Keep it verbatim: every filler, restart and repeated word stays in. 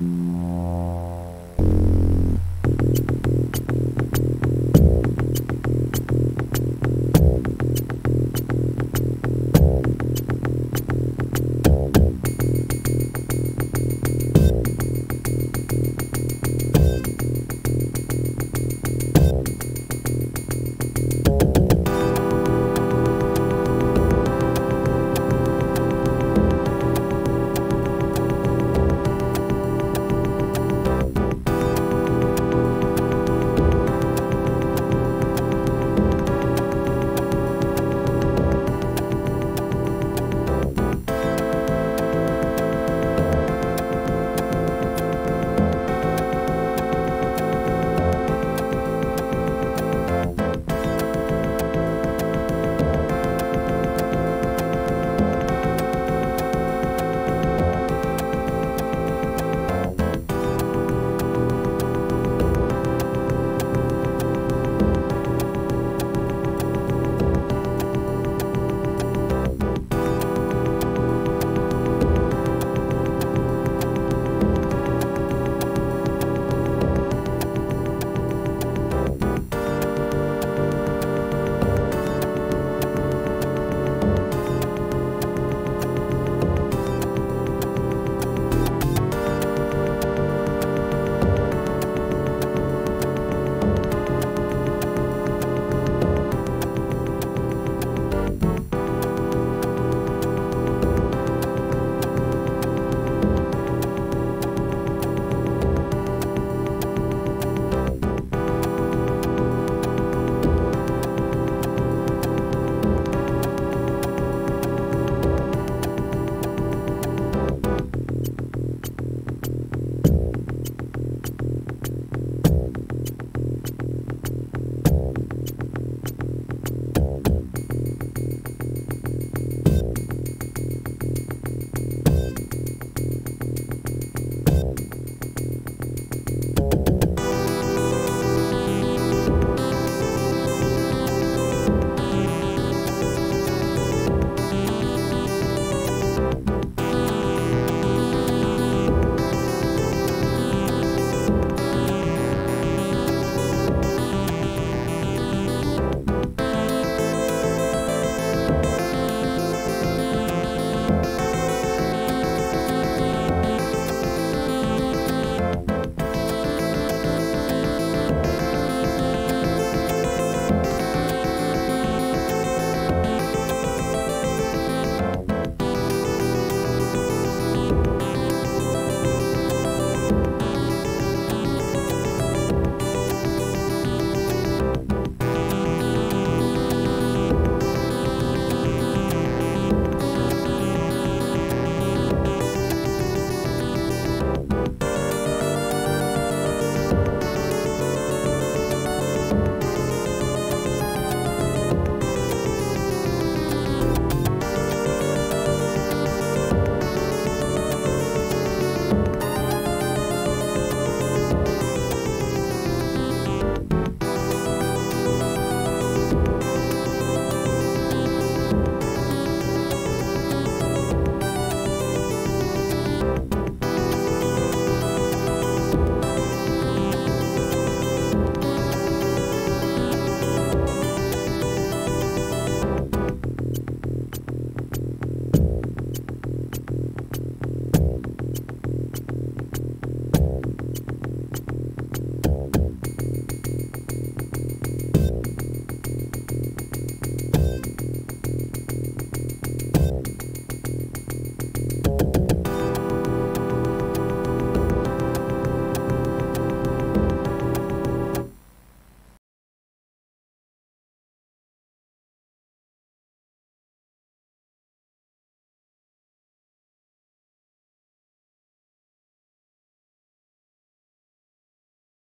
No.